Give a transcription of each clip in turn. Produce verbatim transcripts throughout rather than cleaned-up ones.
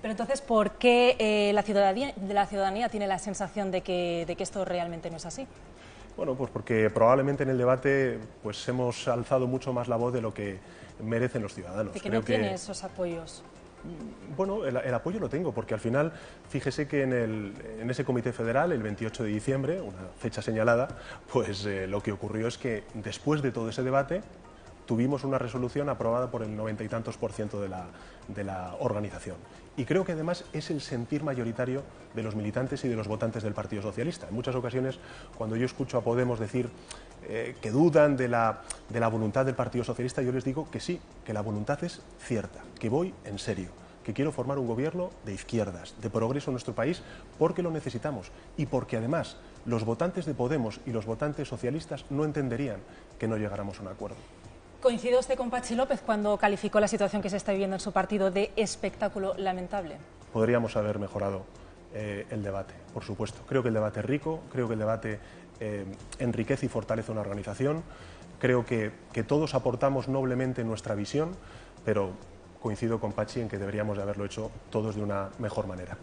Pero entonces, ¿por qué eh, la, ciudadanía, la ciudadanía tiene la sensación de que, de que esto realmente no es así? Bueno, pues porque probablemente en el debate pues hemos alzado mucho más la voz de lo que merecen los ciudadanos. ¿De que Creo no tiene que... esos apoyos? Bueno, el, el apoyo lo tengo, porque al final, fíjese que en, el, en ese comité federal, el veintiocho de diciembre, una fecha señalada, pues eh, lo que ocurrió es que después de todo ese debate tuvimos una resolución aprobada por el noventa y tantos por ciento de la, de la organización. Y creo que además es el sentir mayoritario de los militantes y de los votantes del Partido Socialista. En muchas ocasiones, cuando yo escucho a Podemos decir eh, que dudan de la, de la voluntad del Partido Socialista, yo les digo que sí, que la voluntad es cierta, que voy en serio, que quiero formar un gobierno de izquierdas, de progreso en nuestro país, porque lo necesitamos y porque además los votantes de Podemos y los votantes socialistas no entenderían que no llegáramos a un acuerdo. ¿Coincide usted con Pachi López cuando calificó la situación que se está viviendo en su partido de espectáculo lamentable? Podríamos haber mejorado eh, el debate, por supuesto. Creo que el debate es rico, creo que el debate eh, enriquece y fortalece una organización, creo que, que todos aportamos noblemente nuestra visión, pero coincido con Pachi en que deberíamos de haberlo hecho todos de una mejor manera.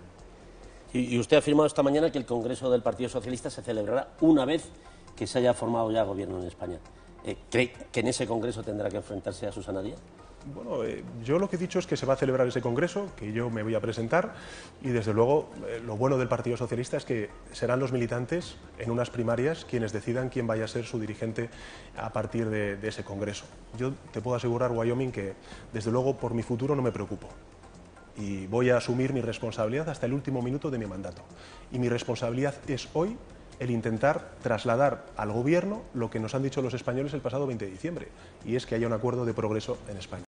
Y, y usted ha afirmado esta mañana que el Congreso del Partido Socialista se celebrará una vez que se haya formado ya gobierno en España. Eh, ¿Cree que en ese congreso tendrá que enfrentarse a Susana Díaz? Bueno, eh, yo lo que he dicho es que se va a celebrar ese congreso, que yo me voy a presentar, y desde luego eh, lo bueno del Partido Socialista es que serán los militantes en unas primarias quienes decidan quién vaya a ser su dirigente a partir de, de ese congreso. Yo te puedo asegurar, Wyoming, que desde luego por mi futuro no me preocupo. Y voy a asumir mi responsabilidad hasta el último minuto de mi mandato. Y mi responsabilidad es hoy el intentar trasladar al Gobierno lo que nos han dicho los españoles el pasado veinte de diciembre, y es que haya un acuerdo de progreso en España.